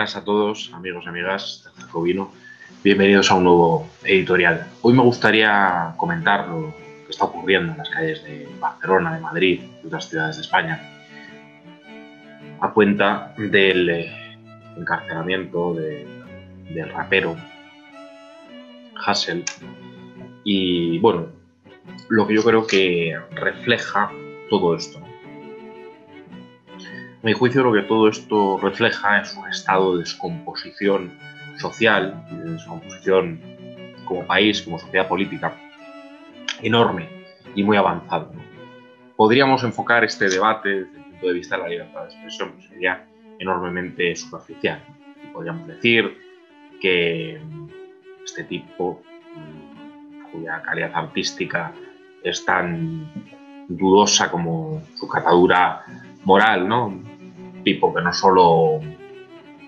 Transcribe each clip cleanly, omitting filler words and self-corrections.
buenas a todos, amigos y amigas de Jacobino. Bienvenidos a un nuevo editorial. Hoy me gustaría comentar lo que está ocurriendo en las calles de Barcelona, de Madrid y otras ciudades de España a cuenta del encarcelamiento del rapero Hassel y, bueno, lo que yo creo que refleja todo esto. A mi juicio, lo que todo esto refleja es un estado de descomposición social, de descomposición como país, como sociedad política, enorme y muy avanzado. Podríamos enfocar este debate desde el punto de vista de la libertad de expresión, que sería enormemente superficial. Podríamos decir que este tipo, cuya calidad artística es tan dudosa como su catadura moral, ¿no? Un tipo que no solo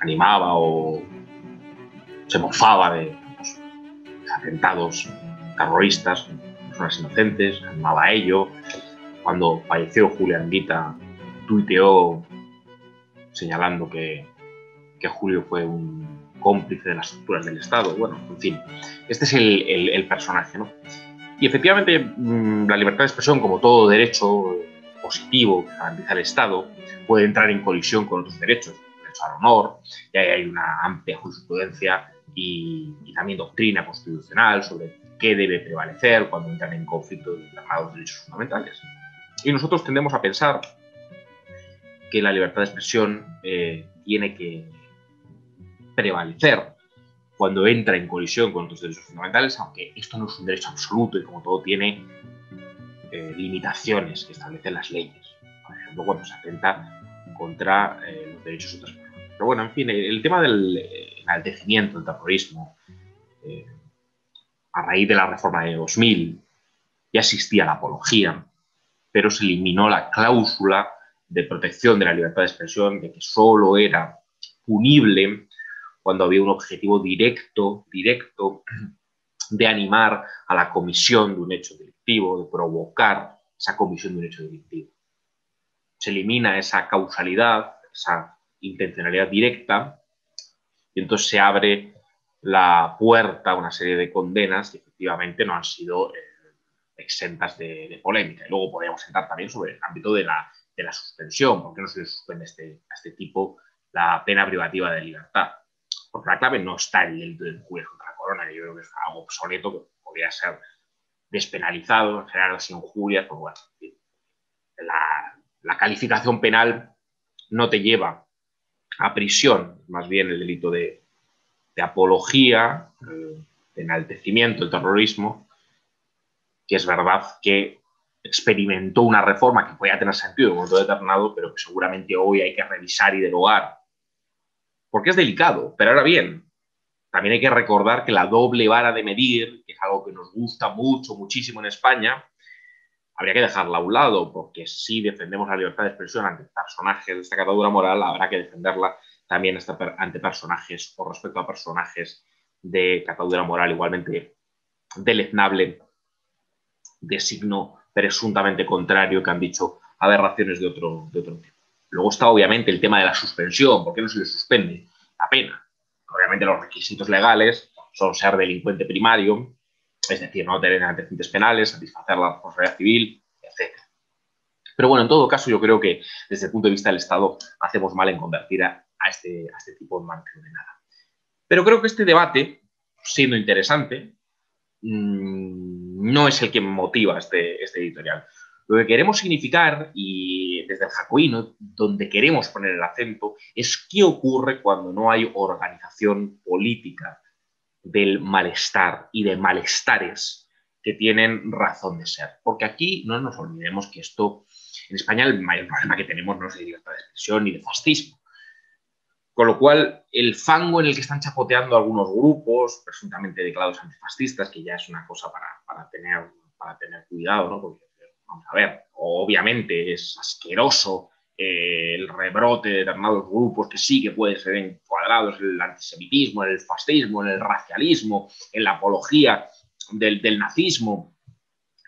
animaba o se mofaba de los atentados terroristas, personas inocentes, animaba a ello. Cuando falleció Julián Guita, tuiteó señalando que Julio fue un cómplice de las estructuras del Estado. Bueno, en fin, este es el personaje, ¿no? Y efectivamente, la libertad de expresión, como todo derecho positivo que garantiza el Estado, puede entrar en colisión con otros derechos, el derecho al honor. Y ahí hay una amplia jurisprudencia y también doctrina constitucional sobre qué debe prevalecer cuando entran en conflicto de determinados derechos fundamentales. Y nosotros tendemos a pensar que la libertad de expresión tiene que prevalecer cuando entra en colisión con otros derechos fundamentales, aunque esto no es un derecho absoluto y como todo tiene limitaciones que establecen las leyes, por ejemplo, cuando se atenta contra los derechos de otras personas. Pero bueno, en fin, el tema del enaltecimiento, del terrorismo, a raíz de la reforma de 2000 ya existía la apología, pero se eliminó la cláusula de protección de la libertad de expresión, de que solo era punible cuando había un objetivo directo de animar a la comisión de un hecho delictivo, de provocar esa comisión de un hecho delictivo. Se elimina esa causalidad, esa intencionalidad directa, y entonces se abre la puerta a una serie de condenas que efectivamente no han sido exentas de polémica. Y luego podríamos entrar también sobre el ámbito de la suspensión, porque no se suspende a este tipo la pena privativa de libertad. Porque la clave no está en el delito contra la corona, que yo creo que es algo obsoleto, que podría ser despenalizado, en general sin injurias, pues bueno, la calificación penal no te lleva a prisión, más bien el delito de apología, de enaltecimiento, el terrorismo, que es verdad que experimentó una reforma que podía tener sentido en un momento determinado, pero que seguramente hoy hay que revisar y derogar. Porque es delicado, pero ahora bien, también hay que recordar que la doble vara de medir, que es algo que nos gusta muchísimo en España, habría que dejarla a un lado, porque si defendemos la libertad de expresión ante personajes de esta catadura moral, habrá que defenderla también ante personajes o respecto a personajes de catadura moral igualmente deleznable, de signo presuntamente contrario, que han dicho aberraciones de otro tipo. Luego está, obviamente, el tema de la suspensión. ¿Por qué no se le suspende la pena? Obviamente los requisitos legales son ser delincuente primario, es decir, no tener antecedentes penales, satisfacer la responsabilidad civil, etc. Pero bueno, en todo caso, yo creo que desde el punto de vista del Estado hacemos mal en convertir a este tipo en manto de nada. Pero creo que este debate, siendo interesante, no es el que motiva este editorial. Lo que queremos significar, y desde el Jacobino, donde queremos poner el acento, es qué ocurre cuando no hay organización política del malestar y de malestares que tienen razón de ser. Porque aquí no nos olvidemos que esto, en España, el mayor problema que tenemos no es de libertad de expresión ni de fascismo. Con lo cual, el fango en el que están chapoteando algunos grupos, presuntamente declarados antifascistas, que ya es una cosa para tener cuidado, ¿no? Porque, vamos a ver, obviamente es asqueroso el rebrote de determinados grupos que sí que pueden ser encuadrados en el antisemitismo, en el fascismo, en el racialismo, en la apología del nazismo,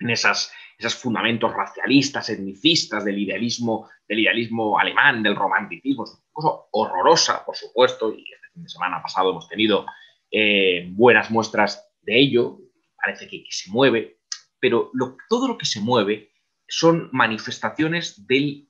en esas esos fundamentos racialistas, etnicistas, del idealismo alemán, del romanticismo. Es una cosa horrorosa, por supuesto, y este fin de semana pasado hemos tenido buenas muestras de ello. Parece que se mueve, pero todo lo que se mueve son manifestaciones del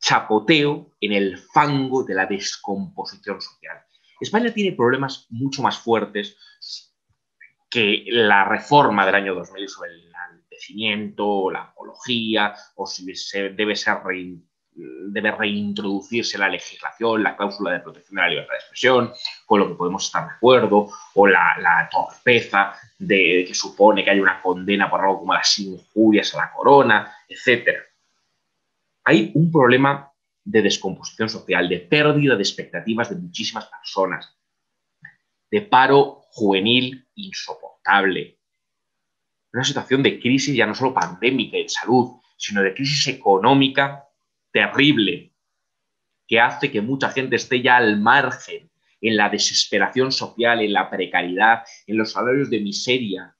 chapoteo en el fango de la descomposición social. España tiene problemas mucho más fuertes que la reforma del año 2000 sobre el antecimiento, la apología, o si debe reintroducirse la legislación, la cláusula de protección de la libertad de expresión, con lo que podemos estar de acuerdo, o la torpeza de que supone que hay una condena por algo como las injurias a la corona, etc. Hay un problema de descomposición social, de pérdida de expectativas de muchísimas personas, de paro juvenil insoportable, una situación de crisis ya no solo pandémica en salud, sino de crisis económica terrible, que hace que mucha gente esté ya al margen, en la desesperación social, en la precariedad, en los salarios de miseria,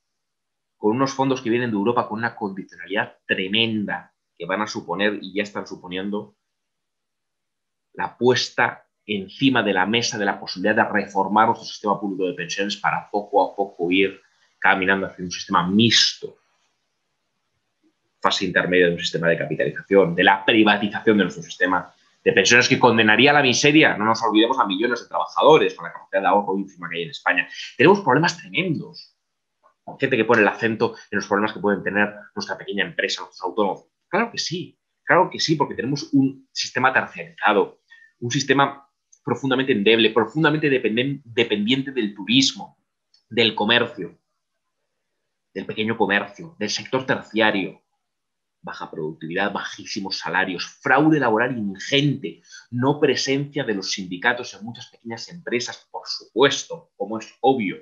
con unos fondos que vienen de Europa con una condicionalidad tremenda, que van a suponer y ya están suponiendo la puesta encima de la mesa de la posibilidad de reformar nuestro sistema público de pensiones para poco a poco ir caminando hacia un sistema mixto, fase intermedia de un sistema de capitalización, de la privatización de nuestro sistema de pensiones que condenaría a la miseria, no nos olvidemos, a millones de trabajadores con la capacidad de ahorro ínfima que hay en España. Tenemos problemas tremendos. Hay gente que pone el acento en los problemas que pueden tener nuestra pequeña empresa, nuestros autónomos. Claro que sí, porque tenemos un sistema terciarizado, un sistema profundamente endeble, profundamente dependiente del turismo, del comercio, del pequeño comercio, del sector terciario. Baja productividad, bajísimos salarios, fraude laboral ingente, no presencia de los sindicatos en muchas pequeñas empresas, por supuesto, como es obvio,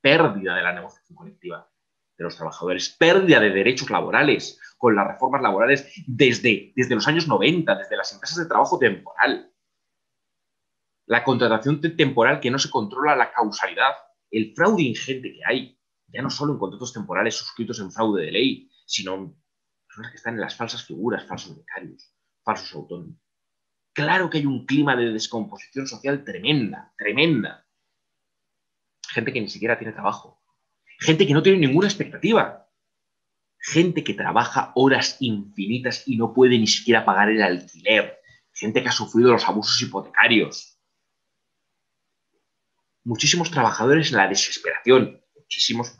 pérdida de la negociación colectiva de los trabajadores, pérdida de derechos laborales con las reformas laborales desde los años 90, desde las empresas de trabajo temporal. La contratación temporal que no se controla la causalidad, el fraude ingente que hay, ya no solo en contratos temporales suscritos en fraude de ley, sino en personas que están en las falsas figuras, falsos becarios, falsos autónomos. Claro que hay un clima de descomposición social tremenda, tremenda. Gente que ni siquiera tiene trabajo, gente que no tiene ninguna expectativa, gente que trabaja horas infinitas y no puede ni siquiera pagar el alquiler, gente que ha sufrido los abusos hipotecarios. Muchísimos trabajadores en la desesperación, muchísimos,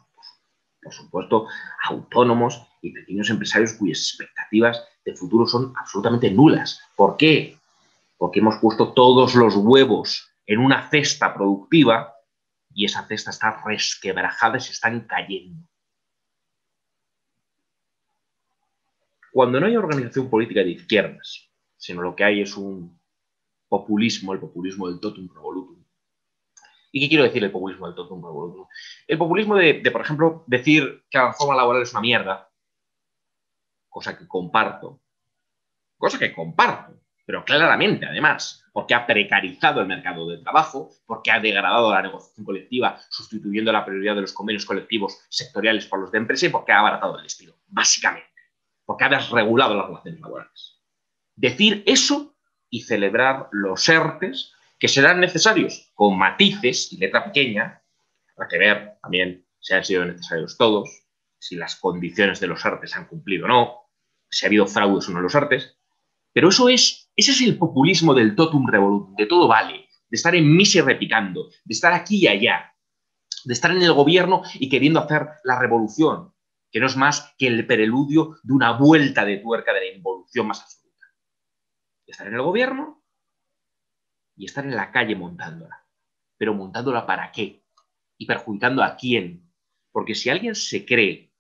por supuesto, autónomos y pequeños empresarios cuyas expectativas de futuro son absolutamente nulas. ¿Por qué? Porque hemos puesto todos los huevos en una cesta productiva y esa cesta está resquebrajada y se están cayendo. Cuando no hay organización política de izquierdas, sino lo que hay es un populismo, el populismo del totum revolutum. ¿Y qué quiero decir el populismo del totum revolutum? El populismo de, por ejemplo, decir que la reforma laboral es una mierda, cosa que comparto, pero claramente, además, porque ha precarizado el mercado de trabajo, porque ha degradado la negociación colectiva, sustituyendo la prioridad de los convenios colectivos sectoriales por los de empresa y porque ha abaratado el despido, básicamente, porque ha desregulado las relaciones laborales. Decir eso y celebrar los ERTEs, que serán necesarios con matices y letra pequeña, habrá que ver también si han sido necesarios todos, si las condiciones de los ERTE se han cumplido o no, si ha habido fraudes o no en los ERTE, pero ese es el populismo del totum revolutum, de todo vale, de estar en misa y repicando, de estar aquí y allá, de estar en el gobierno y queriendo hacer la revolución, que no es más que el preludio de una vuelta de tuerca de la involución más absoluta. Estar en el gobierno y estar en la calle montándola. ¿Pero montándola para qué? ¿Y perjudicando a quién? Porque si alguien se cree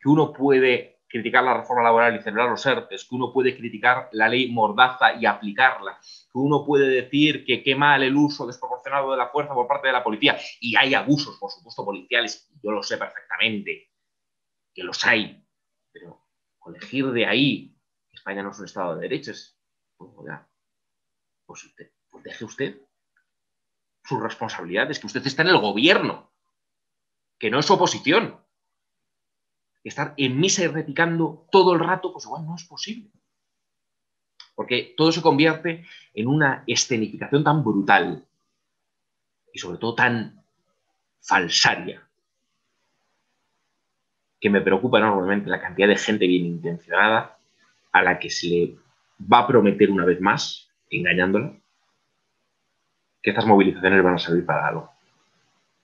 que uno puede criticar la reforma laboral y celebrar los ERTEs, que uno puede criticar la ley Mordaza y aplicarla, que uno puede decir que qué mal el uso desproporcionado de la fuerza por parte de la policía, y hay abusos, por supuesto, policiales, yo lo sé perfectamente, que los hay, pero colegir de ahí que España no es un Estado de derechos, pues usted. Pues deje usted sus responsabilidades, que usted está en el gobierno, que no es su oposición. estar en misa y replicando todo el rato, pues igual no es posible. Porque todo se convierte en una escenificación tan brutal y sobre todo tan falsaria, que me preocupa enormemente la cantidad de gente bien intencionada a la que se le va a prometer una vez más, engañándola, que estas movilizaciones van a servir para algo.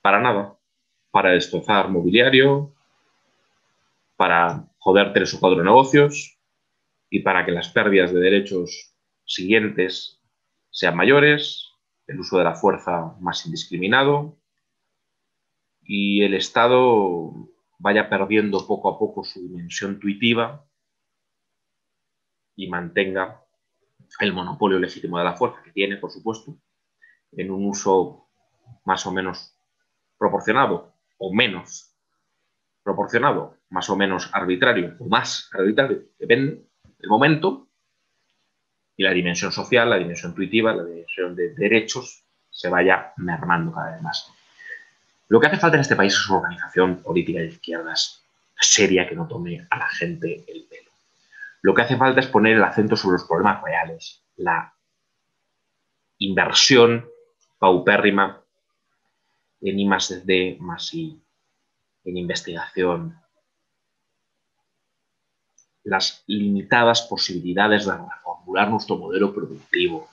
Para nada. Para destrozar mobiliario, para joder 3 o 4 negocios y para que las pérdidas de derechos siguientes sean mayores, el uso de la fuerza más indiscriminado y el Estado vaya perdiendo poco a poco su dimensión tuitiva y mantenga el monopolio legítimo de la fuerza que tiene, por supuesto, en un uso más o menos proporcionado o menos proporcionado, más o menos arbitrario o más arbitrario, depende del momento, y la dimensión social, la dimensión intuitiva, la dimensión de derechos se vaya mermando cada vez más. Lo que hace falta en este país es una organización política de izquierdas seria que no tome a la gente el pelo. Lo que hace falta es poner el acento sobre los problemas reales, la inversión paupérrima en I+D, más I, en investigación, las limitadas posibilidades de reformular nuestro modelo productivo,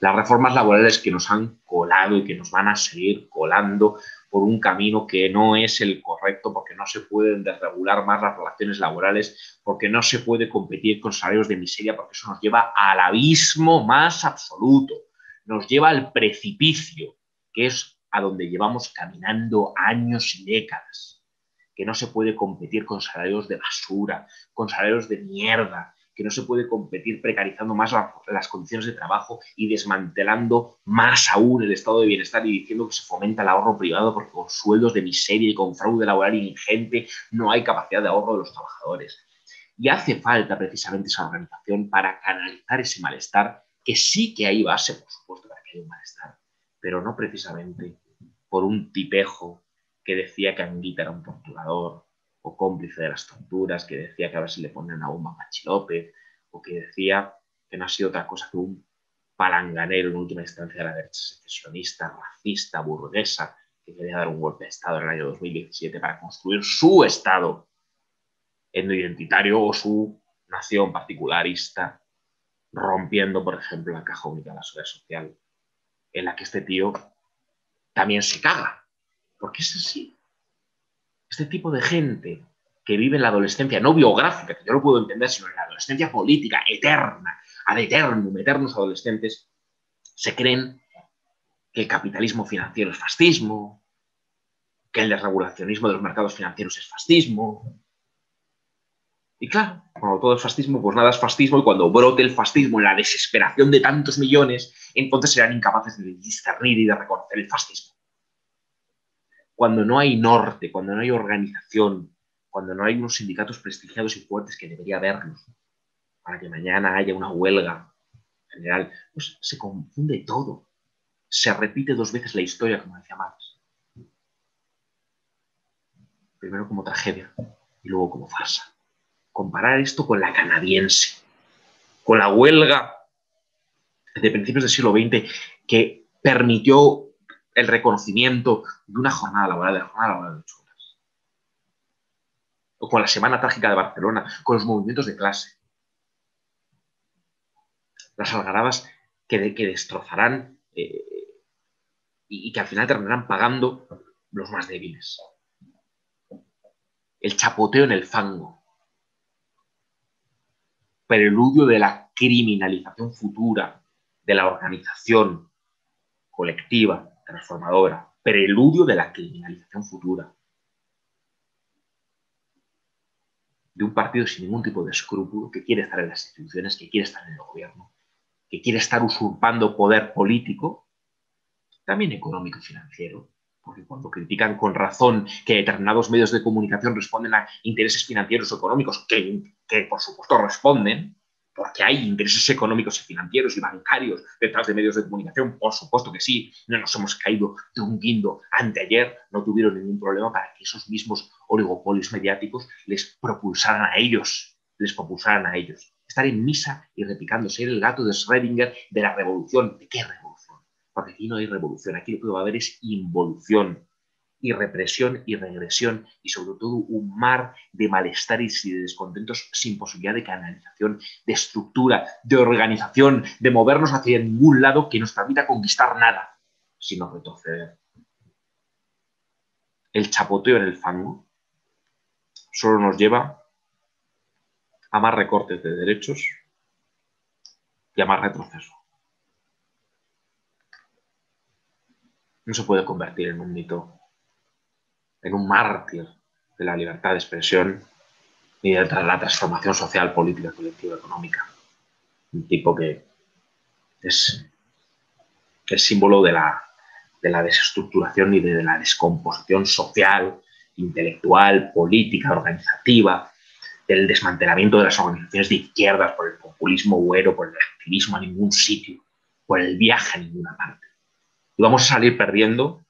las reformas laborales que nos han colado y que nos van a seguir colando por un camino que no es el correcto, porque no se pueden desregular más las relaciones laborales, porque no se puede competir con salarios de miseria, porque eso nos lleva al abismo más absoluto, nos lleva al precipicio, que es a donde llevamos caminando años y décadas, que no se puede competir con salarios de basura, con salarios de mierda, que no se puede competir precarizando más las condiciones de trabajo y desmantelando más aún el estado de bienestar y diciendo que se fomenta el ahorro privado porque con sueldos de miseria y con fraude laboral ingente no hay capacidad de ahorro de los trabajadores. Y hace falta precisamente esa organización para canalizar ese malestar, que sí que hay base, por supuesto, para que haya un malestar, pero no precisamente por un tipejo que decía que Anguita era un torturador o cómplice de las torturas, que decía que a ver si le ponen una bomba a Machi López, o que decía que no ha sido otra cosa que un palanganero en última instancia de la derecha secesionista, racista, burguesa, que quería dar un golpe de Estado en el año 2017 para construir su Estado etnoidentitario o su nación particularista, rompiendo, por ejemplo, la caja única de la seguridad social, en la que este tío también se caga. Porque es así. Este tipo de gente que vive en la adolescencia, no biográfica, que yo lo puedo entender, sino en la adolescencia política, eterna, ad eternum, eternos adolescentes, se creen que el capitalismo financiero es fascismo, que el desregulacionismo de los mercados financieros es fascismo. Y claro, cuando todo es fascismo, pues nada es fascismo, y cuando brote el fascismo en la desesperación de tantos millones, entonces serán incapaces de discernir y de reconocer el fascismo. Cuando no hay norte, cuando no hay organización, cuando no hay unos sindicatos prestigiados y fuertes que debería haberlos, para que mañana haya una huelga general, pues se confunde todo. Se repite 2 veces la historia, como decía Marx. Primero como tragedia y luego como farsa. Comparar esto con la canadiense, con la huelga de principios del siglo XX que permitió el reconocimiento de una jornada laboral, de la jornada laboral de 8 horas. O con la Semana Trágica de Barcelona, con los movimientos de clase. Las algarabas que destrozarán y que al final terminarán pagando los más débiles. El chapoteo en el fango. Preludio de la criminalización futura de la organización colectiva transformadora, preludio de la criminalización futura, de un partido sin ningún tipo de escrúpulo, que quiere estar en las instituciones, que quiere estar en el gobierno, que quiere estar usurpando poder político, también económico y financiero, porque cuando critican con razón que determinados medios de comunicación responden a intereses financieros o económicos, que por supuesto responden, porque hay intereses económicos y financieros y bancarios detrás de medios de comunicación, por supuesto que sí, no nos hemos caído de un guindo anteayer, no tuvieron ningún problema para que esos mismos oligopolios mediáticos les propulsaran a ellos. Estar en misa y replicando, ser el gato de Schrödinger de la revolución. ¿De qué revolución? Porque aquí no hay revolución, aquí lo que va a haber es involución, y represión y regresión, y sobre todo un mar de malestares y de descontentos sin posibilidad de canalización, de estructura, de organización, de movernos hacia ningún lado que nos permita conquistar nada, sino retroceder. El chapoteo en el fango solo nos lleva a más recortes de derechos y a más retroceso. No se puede convertir en un mito, en un mártir de la libertad de expresión y de la transformación social, política, colectiva, económica. Un tipo que es el símbolo de la desestructuración y de la descomposición social, intelectual, política, organizativa, del desmantelamiento de las organizaciones de izquierdas por el populismo güero, por el activismo a ningún sitio, por el viaje a ninguna parte. Y vamos a salir perdiendo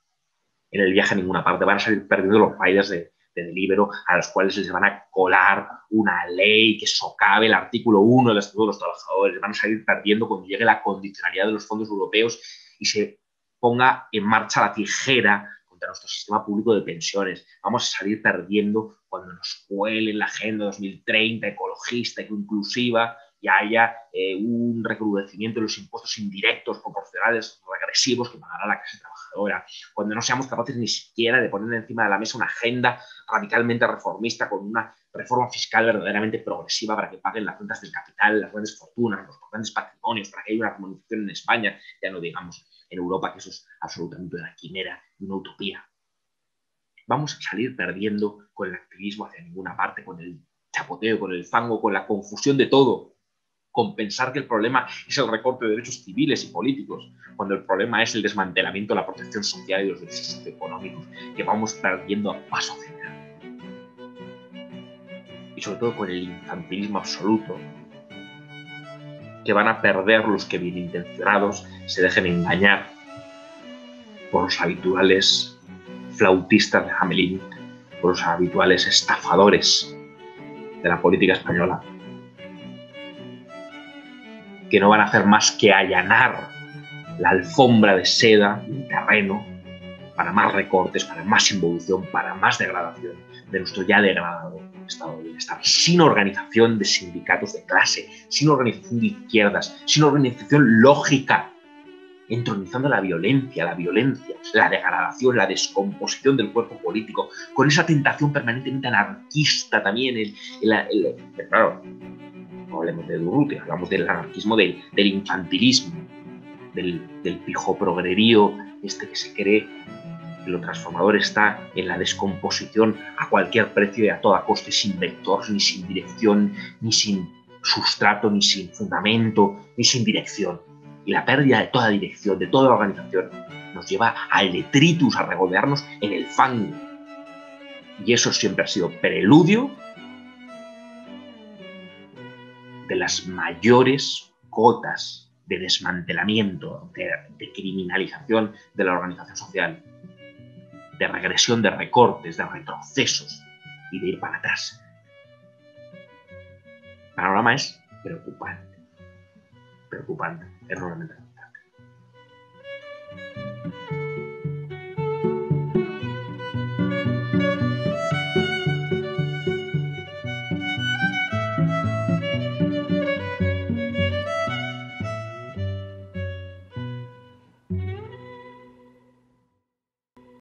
en el viaje a ninguna parte. Van a salir perdiendo los riders de Deliveroo, a los cuales les van a colar una ley que socave el artículo 1 del Estatuto de los Trabajadores. Van a salir perdiendo cuando llegue la condicionalidad de los fondos europeos y se ponga en marcha la tijera contra nuestro sistema público de pensiones. Vamos a salir perdiendo cuando nos cuelen la Agenda 2030 ecologista e inclusiva y haya un recrudecimiento de los impuestos indirectos, proporcionales, regresivos que pagará la clase trabajadora, cuando no seamos capaces ni siquiera de poner encima de la mesa una agenda radicalmente reformista con una reforma fiscal verdaderamente progresiva para que paguen las rentas del capital, las grandes fortunas, los grandes patrimonios, para que haya una armonización en España, ya no digamos en Europa, que eso es absolutamente una quimera, una utopía. Vamos a salir perdiendo con el activismo hacia ninguna parte, con el chapoteo, con el fango, con la confusión de todo, con pensar que el problema es el recorte de derechos civiles y políticos, cuando el problema es el desmantelamiento de la protección social y los derechos socioeconómicos, que vamos perdiendo a paso general. Y sobre todo con el infantilismo absoluto, que van a perder los que bien intencionados se dejen engañar por los habituales flautistas de Hamelín, por los habituales estafadores de la política española, que no van a hacer más que allanar la alfombra de seda, el terreno, para más recortes, para más involución, para más degradación de nuestro ya degradado estado de bienestar, sin organización de sindicatos de clase, sin organización de izquierdas, sin organización lógica, entronizando la violencia, la degradación, la descomposición del cuerpo político, con esa tentación permanentemente anarquista también, claro, no hablemos de Durruti, hablamos del anarquismo, del infantilismo, del pijogrogrerío, que se cree que lo transformador está en la descomposición a cualquier precio y a toda costa, sin vector, ni sin dirección, ni sin sustrato, ni sin fundamento, ni sin dirección. Y la pérdida de toda dirección, de toda la organización, nos lleva al detritus, a regodearnos en el fango. Y eso siempre ha sido preludio de las mayores cotas de desmantelamiento, de criminalización de la organización social, de regresión, de recortes, de retrocesos y de ir para atrás. El panorama es preocupante, realmente.